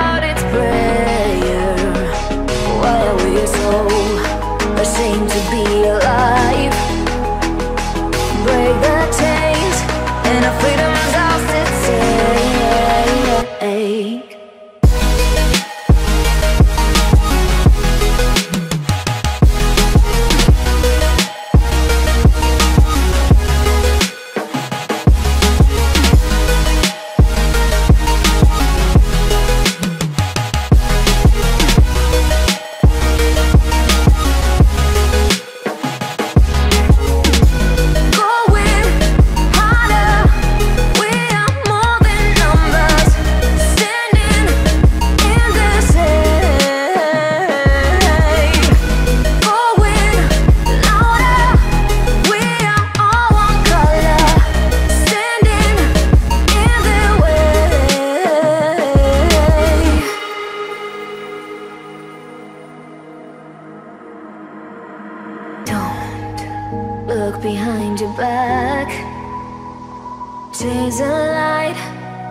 out its prayer. Why are we so ashamed to be alive? Break the chains and our freedom's ours to take. Look behind your back. Chase a light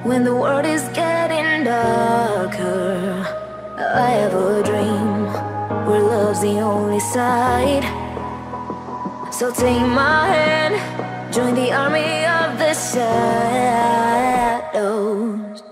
when the world is getting darker. I have a dream where love's the only side. So take my hand, join the army of the shadows.